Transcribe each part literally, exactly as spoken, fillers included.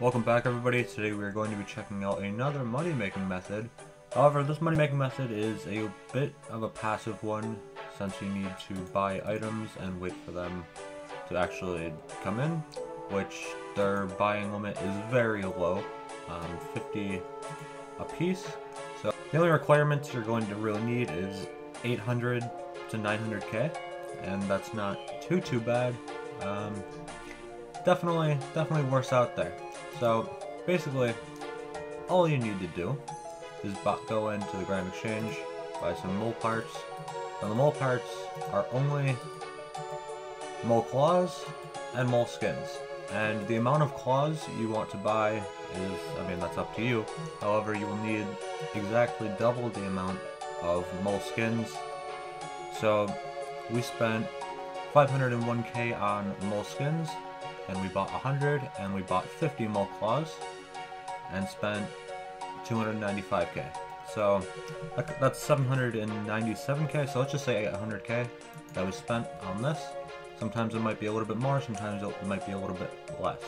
Welcome back, everybody. Today we are going to be checking out another money making method. However, this money making method is a bit of a passive one, since you need to buy items and wait for them to actually come in, which their buying limit is very low, um, fifty a piece. So the only requirements you're going to really need is eight hundred to nine hundred K, and that's not too too bad. Um, definitely, definitely worse out there. So basically, all you need to do is go into the Grand Exchange, buy some mole parts. Now the mole parts are only mole claws and mole skins, and the amount of claws you want to buy is, I mean, that's up to you. However, you will need exactly double the amount of mole skins. So we spent five hundred one K on mole skins, and we bought one hundred, and we bought fifty mole claws, and spent two hundred ninety-five K. So that's seven hundred ninety-seven K, so let's just say eight hundred K that we spent on this. Sometimes it might be a little bit more, sometimes it might be a little bit less.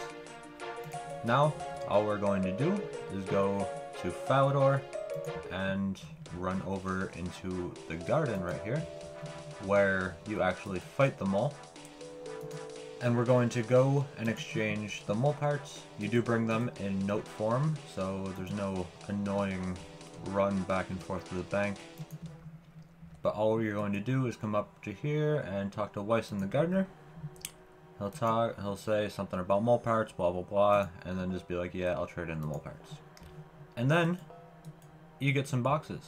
Now, all we're going to do is go to Falador and run over into the garden right here, where you actually fight the mole. And we're going to go and exchange the mole parts. You do bring them in note form, so there's no annoying run back and forth to the bank. But all you're going to do is come up to here and talk to Wyson the Gardener. He'll talk, he'll say something about mole parts, blah blah blah, and then just be like, yeah, I'll trade in the mole parts. And then you get some boxes.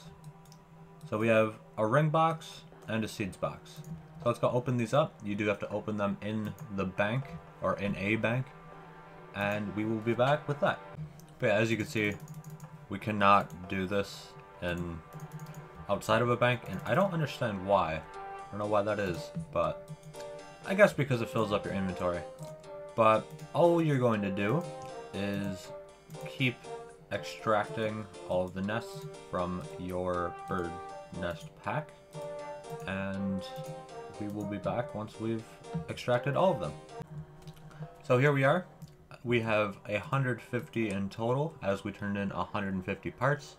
So we have a ring box and a seeds box. So let's go open these up. You do have to open them in the bank, or in a bank, and we will be back with that. But yeah, as you can see, we cannot do this in outside of a bank, and I don't understand why. I don't know why that is, but I guess because it fills up your inventory. But all you're going to do is keep extracting all of the nests from your bird nest pack, and we will be back once we've extracted all of them. So here we are. We have one hundred fifty in total, as we turned in one hundred fifty parts,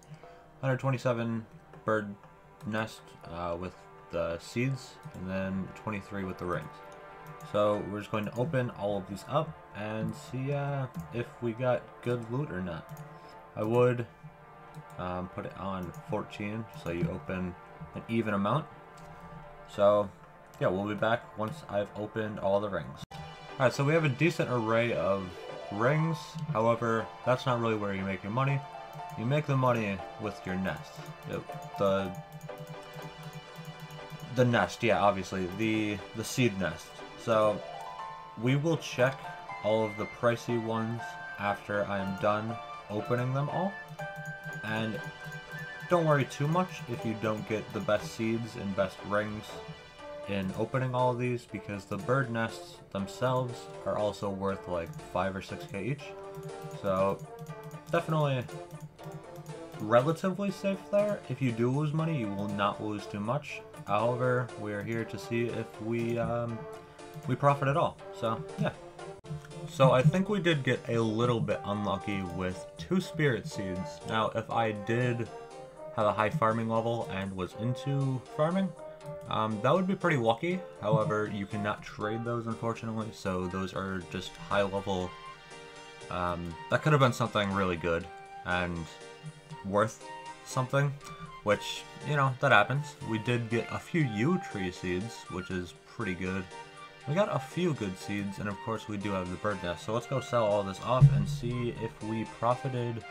one hundred twenty-seven bird nest uh, with the seeds, and then twenty-three with the rings. So we're just going to open all of these up and see uh, if we got good loot or not. I would um, put it on fourteen, so you open an even amount. So yeah, we'll be back once I've opened all the rings. Alright, so we have a decent array of rings. However, that's not really where you make your money. You make the money with your nest. It, the the nest, yeah, obviously. The, the seed nest. So we will check all of the pricey ones after I am done opening them all. And don't worry too much if you don't get the best seeds and best rings in opening all of these, because the bird nests themselves are also worth like five or six K each. So definitely relatively safe there. If you do lose money, you will not lose too much. However, we are here to see if we um, we profit at all. So yeah. So I think we did get a little bit unlucky with two spirit seeds. Now, if I did have a high farming level and was into farming, um, that would be pretty lucky. However, you cannot trade those, unfortunately, so those are just high level. Um, that could have been something really good and worth something, which, you know, that happens. We did get a few yew tree seeds, which is pretty good. We got a few good seeds, and of course we do have the bird nest. So let's go sell all this off and see if we profited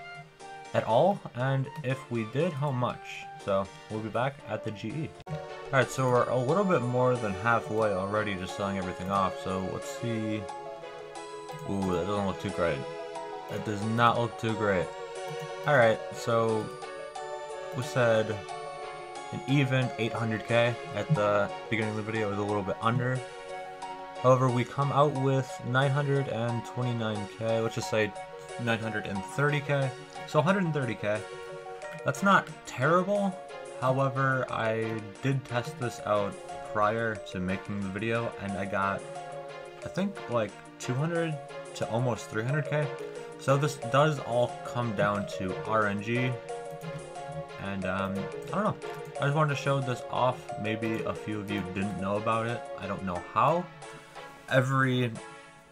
at all, and if we did, how much. So we'll be back at the G E. Alright, so we're a little bit more than halfway already, just selling everything off. So let's see. Ooh, that doesn't look too great. That does not look too great. Alright, so we said an even eight hundred K at the beginning of the video. It was a little bit under. However, we come out with nine hundred twenty-nine K, let's just say nine hundred thirty K, so one hundred thirty K. That's not terrible. However, I did test this out prior to making the video, and I got, I think, like two hundred to almost three hundred K. So this does all come down to R N G, and um, I don't know. I just wanted to show this off. Maybe a few of you didn't know about it. I don't know how. Every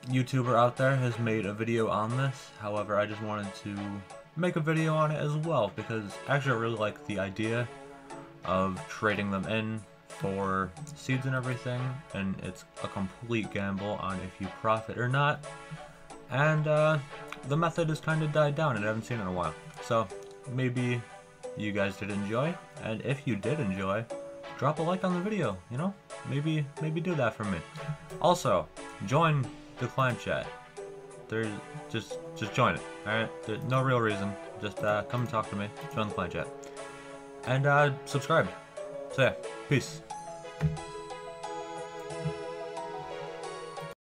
YouTuber out there has made a video on this. However, I just wanted to make a video on it as well, because actually I really like the idea of trading them in for seeds and everything, and it's a complete gamble on if you profit or not. And uh, the method has kind of died down and I haven't seen it in a while. So maybe you guys did enjoy, and if you did enjoy, drop a like on the video, you know? Maybe maybe do that for me. Also, join the clan chat. There's just just join it, alright? There's no real reason. Just uh, come and talk to me. Join the clan chat. And uh, subscribe. So yeah, peace.